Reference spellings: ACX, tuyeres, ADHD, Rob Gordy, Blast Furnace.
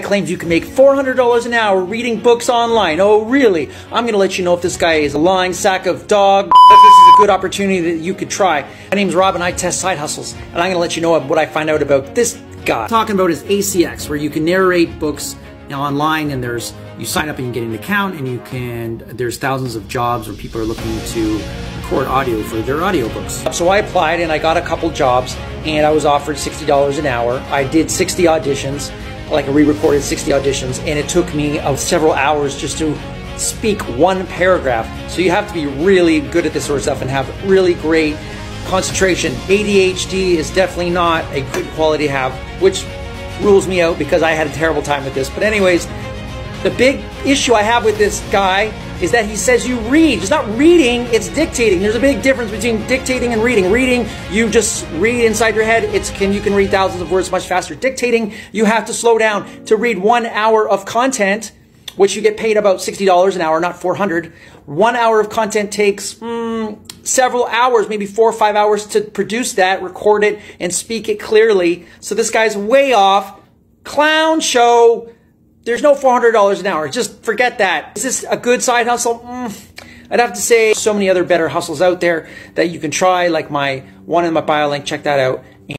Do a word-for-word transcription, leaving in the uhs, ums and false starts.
claims you can make four hundred dollars an hour reading books online. Oh, really? I'm going to let you know if this guy is a lying sack of dog. If this is a good opportunity that you could try. My name's Rob and I test side hustles, and I'm going to let you know what I find out about this guy. I'm talking about is A C X, where you can narrate books now online, and there's you sign up and you get an account, and you can there's thousands of jobs where people are looking to record audio for their audiobooks. So I applied and I got a couple jobs, and I was offered sixty dollars an hour. I did sixty auditions. Like I re-recorded sixty auditions, and it took me uh, several hours just to speak one paragraph. So you have to be really good at this sort of stuff and have really great concentration. A D H D is definitely not a good quality to have, which rules me out because I had a terrible time with this. But anyways, the big issue I have with this guy is that he says you read. It's not reading, it's dictating. There's a big difference between dictating and reading. Reading, you just read inside your head. It's can you can read thousands of words much faster. Dictating, you have to slow down to read one hour of content, which you get paid about sixty dollars an hour, not four hundred dollars. One hour of content takes mm, several hours, maybe four or five hours to produce that, record it, and speak it clearly. So this guy's way off. Clown show. There's no four hundred dollars an hour. Just forget that. Is this a good side hustle? Mm, I'd have to say so many other better hustles out there that you can try, like my one in my bio link. Check that out.